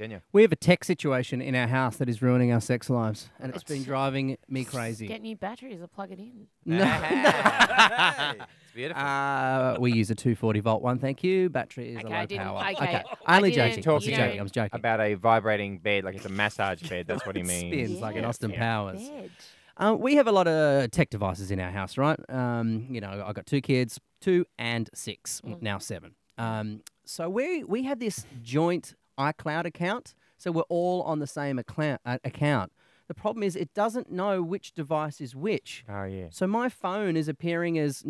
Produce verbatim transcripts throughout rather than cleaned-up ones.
didn't you? We have a tech situation in our house that is ruining our sex lives, and it's, it's been driving me crazy. Get new batteries or plug it in. No. Hey. It's beautiful. Uh, we use a two forty volt one, thank you. Battery is okay, a low I didn't, power. Okay. okay. I only joking. Talking you know, joking. I was joking. About a vibrating bed, like it's a massage bed. That's what he means. Spins yeah, like an Austin yeah. Powers. Bed. Um, we have a lot of tech devices in our house, right? Um, you know, I've got two kids, two and six, mm. now seven. Um, so we we have this joint iCloud account, so we're all on the same account. Uh, account. The problem is it doesn't know which device is which. Oh, yeah. So my phone is appearing as...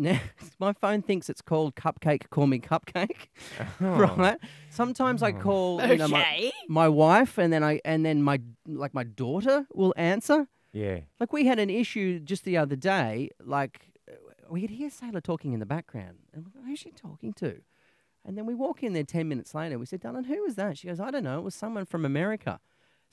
my phone thinks it's called Cupcake, Call Me Cupcake, oh. right? Sometimes oh. I call okay. you know, my, my wife and then, I, and then my like my daughter will answer. Yeah. Like, we had an issue just the other day. Like, we could hear Sailor talking in the background. And we're like, who's she talking to? And then we walk in there ten minutes later. We said, Dylan, who was that? She goes, I don't know. It was someone from America.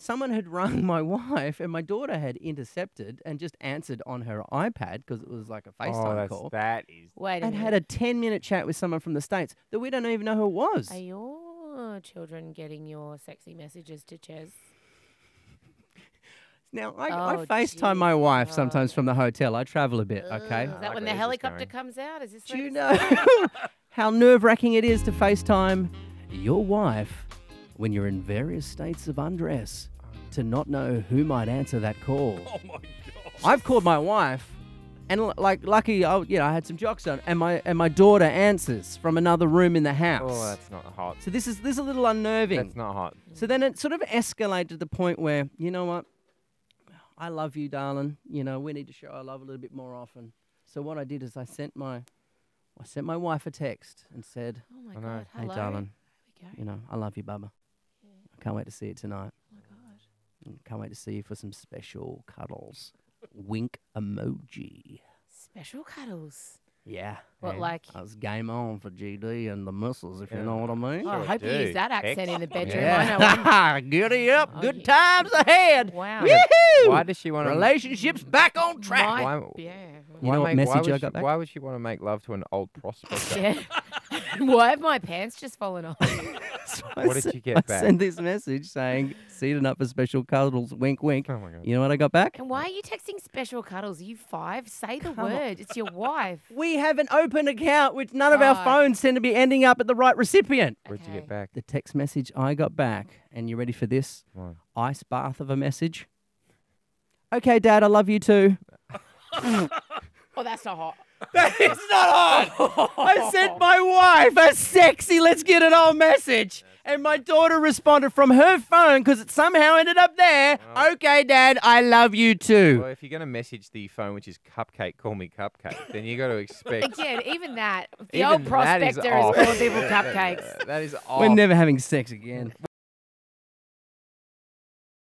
Someone had rung my wife, and my daughter had intercepted and just answered on her iPad because it was like a FaceTime oh, that's, call. That is. Wait a and minute. Had a ten minute chat with someone from the States that we don't even know who it was. Are your children getting your sexy messages to Chaz? Now, I, oh, I FaceTime my wife sometimes oh. from the hotel. I travel a bit, okay? Is that like when the helicopter comes out? Is this Do you know how nerve-wracking it is to FaceTime your wife when you're in various states of undress to not know who might answer that call? Oh, my gosh. I've called my wife, and, like, lucky, I, you know, I had some jocks on, and my and my daughter answers from another room in the house. Oh, that's not hot. So this is, this is a little unnerving. That's not hot. So then it sort of escalated to the point where, you know what? I love you, darling. You know, we need to show our love a little bit more often. So what I did is I sent my, I sent my wife a text and said, "Oh my God, hey hello. darling, Here we go. you know, I love you, Bubba. Yeah. I can't wait to see you tonight. Oh my God, I can't wait to see you for some special cuddles. Wink emoji. Special cuddles. Yeah. What yeah. like? I was game on for G D and the missiles, if yeah. you know what I mean. Oh, I hope you use that accent Excellent. in the bedroom. Yeah. Giddy up. Oh, Good yeah. times ahead. Wow. Woohoo! Why does she want relationships to... back on track? Why, yeah. You know what message I got back? Why would she want to make love to an old prospect? Yeah. Why have my pants just fallen off? So what did you get I back? I sent this message saying, seated up for special cuddles, wink, wink. Oh my God. You know what I got back? And why are you texting special cuddles? Are you five? Say the Come word. On. It's your wife. We have an open account, which none of oh. our phones tend to be ending up at the right recipient. Okay. What did you get back? The text message I got back. And you ready for this? What? Ice bath of a message. Okay, Dad, I love you too. Oh, that's not hot. That is not hot! I sent my wife a sexy, let's get it on message. And my daughter responded from her phone because it somehow ended up there. Oh. Okay, Dad, I love you too. Well, if you're going to message the phone, which is Cupcake, Call Me Cupcake, then you got to expect... Again, even that. The even old prospector is, is calling people cupcakes. That is off. We're never having sex again.